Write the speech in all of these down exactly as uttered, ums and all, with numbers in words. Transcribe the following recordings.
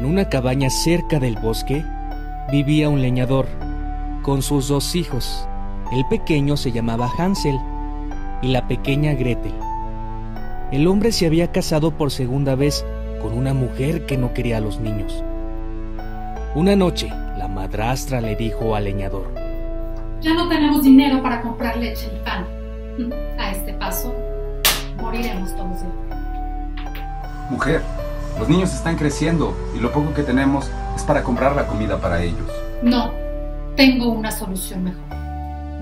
En una cabaña cerca del bosque vivía un leñador con sus dos hijos. El pequeño se llamaba Hansel y la pequeña Gretel. El hombre se había casado por segunda vez con una mujer que no quería a los niños. Una noche, la madrastra le dijo al leñador: "Ya no tenemos dinero para comprar leche ni pan. A este paso, moriremos todos de hambre". "Mujer, los niños están creciendo y lo poco que tenemos es para comprar la comida para ellos". "No, tengo una solución mejor.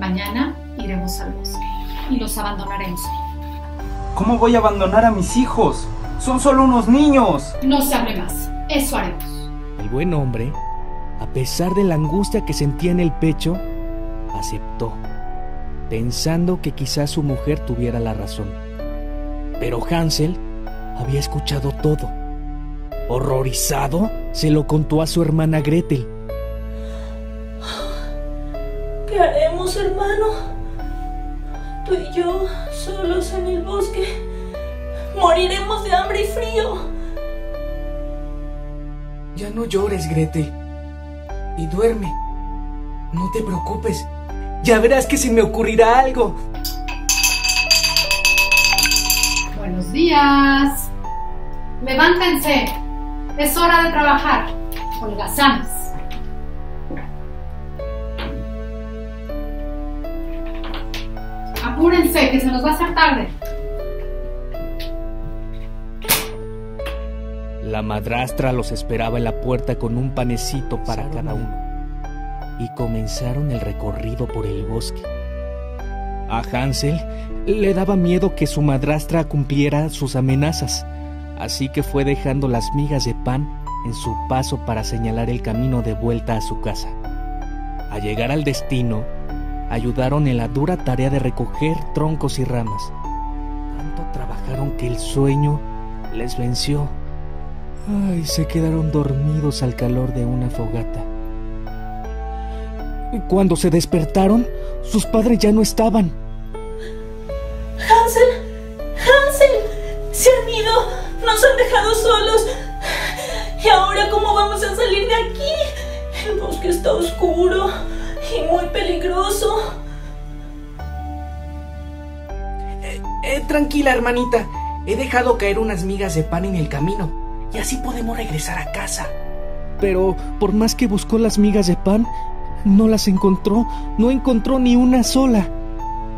Mañana iremos al bosque y los abandonaremos". "¿Cómo voy a abandonar a mis hijos? ¡Son solo unos niños!". "No se hable más, eso haremos". El buen hombre, a pesar de la angustia que sentía en el pecho, aceptó, pensando que quizás su mujer tuviera la razón. Pero Hansel había escuchado todo. Horrorizado, se lo contó a su hermana Gretel. "¿Qué haremos, hermano? Tú y yo, solos en el bosque, moriremos de hambre y frío". "Ya no llores, Gretel, y duerme. No te preocupes, ya verás que se me ocurrirá algo". "Buenos días. Levántense, es hora de trabajar, holgazanes". "Apúrense, que se nos va a hacer tarde". La madrastra los esperaba en la puerta con un panecito para cada uno y comenzaron el recorrido por el bosque. A Hansel le daba miedo que su madrastra cumpliera sus amenazas, así que fue dejando las migas de pan en su paso para señalar el camino de vuelta a su casa. Al llegar al destino, ayudaron en la dura tarea de recoger troncos y ramas. Tanto trabajaron que el sueño les venció. Ay, se quedaron dormidos al calor de una fogata. Cuando se despertaron, sus padres ya no estaban. "Hansel, Hansel, se han ido, nos han dejado solos. ¿Y ahora cómo vamos a salir de aquí? El bosque está oscuro y muy peligroso". Eh, eh, tranquila, hermanita, he dejado caer unas migas de pan en el camino y así podemos regresar a casa". Pero por más que buscó las migas de pan, no las encontró, no encontró ni una sola,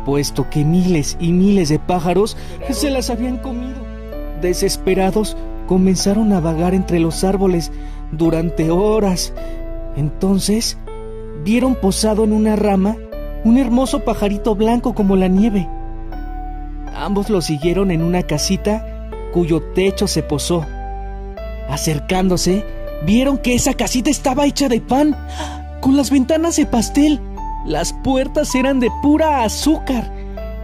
puesto que miles y miles de pájaros se las habían comido. Desesperados, comenzaron a vagar entre los árboles durante horas. Entonces, vieron posado en una rama un hermoso pajarito blanco como la nieve. Ambos lo siguieron en una casita cuyo techo se posó. Acercándose, vieron que esa casita estaba hecha de pan, con las ventanas de pastel. Las puertas eran de pura azúcar.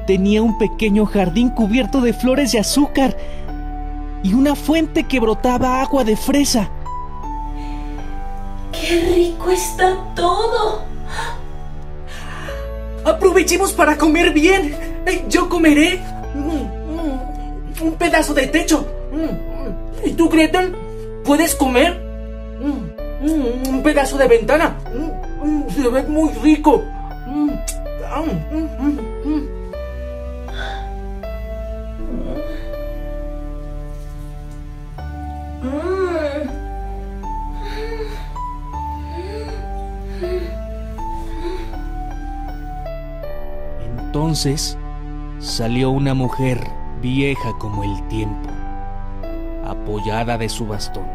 Tenía un pequeño jardín cubierto de flores de azúcar y una fuente que brotaba agua de fresa. "¡Qué rico está todo! Aprovechemos para comer bien. Yo comeré un pedazo de techo. ¿Y tú, Gretel? ¿Puedes comer? Mm, mm, un pedazo de ventana. Mm, mm, se ve muy rico". Mm, mm, mm, mm. Entonces salió una mujer vieja como el tiempo, apoyada de su bastón.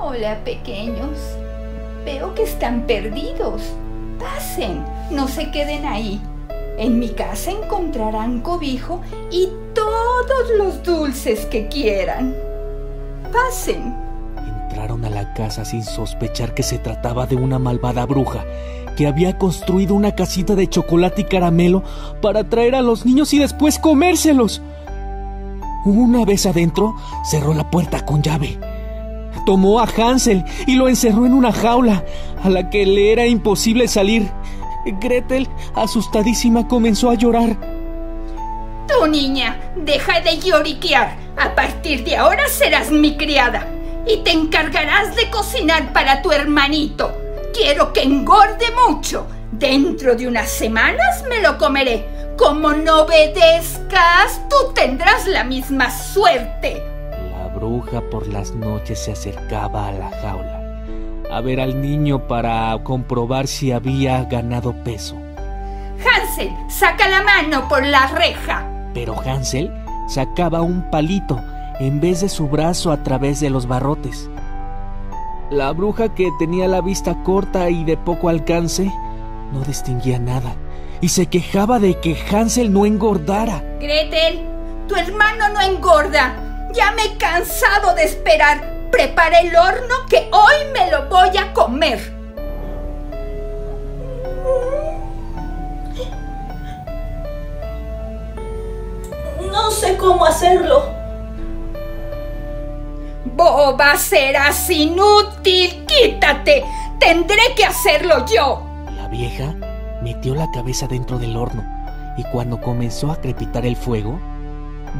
"Hola, pequeños, veo que están perdidos. Pasen, no se queden ahí. En mi casa encontrarán cobijo y todos los dulces que quieran. Pasen". Entraron a la casa sin sospechar que se trataba de una malvada bruja que había construido una casita de chocolate y caramelo para atraer a los niños y después comérselos. Una vez adentro, cerró la puerta con llave. Tomó a Hansel y lo encerró en una jaula a la que le era imposible salir. Gretel, asustadísima, comenzó a llorar. "Tú, niña, deja de lloriquear. A partir de ahora serás mi criada. y te encargarás de cocinar para tu hermanito. Quiero que engorde mucho. Dentro de unas semanas me lo comeré. Como no obedezcas, tú tendrás la misma suerte. La bruja por las noches se acercaba a la jaula a ver al niño para comprobar si había ganado peso. Hansel, saca la mano por la reja. Pero Hansel sacaba un palito en vez de su brazo a través de los barrotes. La bruja, que tenía la vista corta y de poco alcance, no distinguía nada y se quejaba de que Hansel no engordara. Gretel, tu hermano no engorda. Ya me he cansado de esperar. Prepara el horno que hoy me lo voy a comer. No sé cómo hacerlo. Boba, serás inútil. Quítate. Tendré que hacerlo yo. La vieja metió la cabeza dentro del horno y cuando comenzó a crepitar el fuego,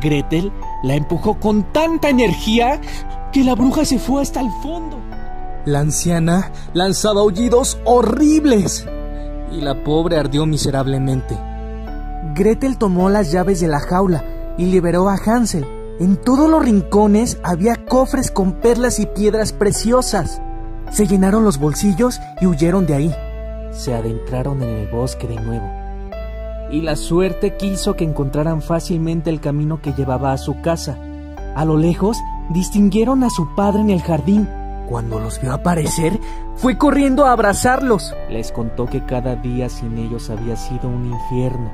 Gretel la empujó con tanta energía que la bruja se fue hasta el fondo. La anciana lanzaba aullidos horribles y la pobre ardió miserablemente. Gretel tomó las llaves de la jaula y liberó a Hansel. En todos los rincones había cofres con perlas y piedras preciosas. Se llenaron los bolsillos y huyeron de ahí. Se adentraron en el bosque de nuevo y la suerte quiso que encontraran fácilmente el camino que llevaba a su casa. A lo lejos distinguieron a su padre en el jardín. Cuando los vio aparecer, fue corriendo a abrazarlos. Les contó que cada día sin ellos había sido un infierno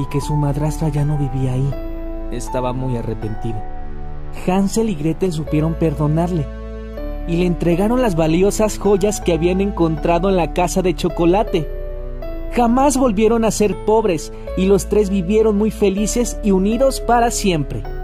y que su madrastra ya no vivía ahí. Estaba muy arrepentido. Hansel y Gretel supieron perdonarle y le entregaron las valiosas joyas que habían encontrado en la casa de chocolate. Jamás volvieron a ser pobres y los tres vivieron muy felices y unidos para siempre.